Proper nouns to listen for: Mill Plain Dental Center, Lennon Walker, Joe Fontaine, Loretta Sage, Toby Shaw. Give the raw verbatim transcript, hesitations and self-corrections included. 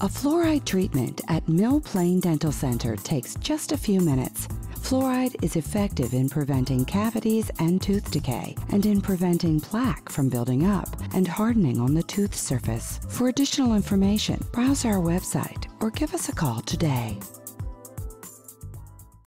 A fluoride treatment at Mill Plain Dental Center takes just a few minutes. Fluoride is effective in preventing cavities and tooth decay, and in preventing plaque from building up and hardening on the tooth surface. For additional information, browse our website or give us a call today.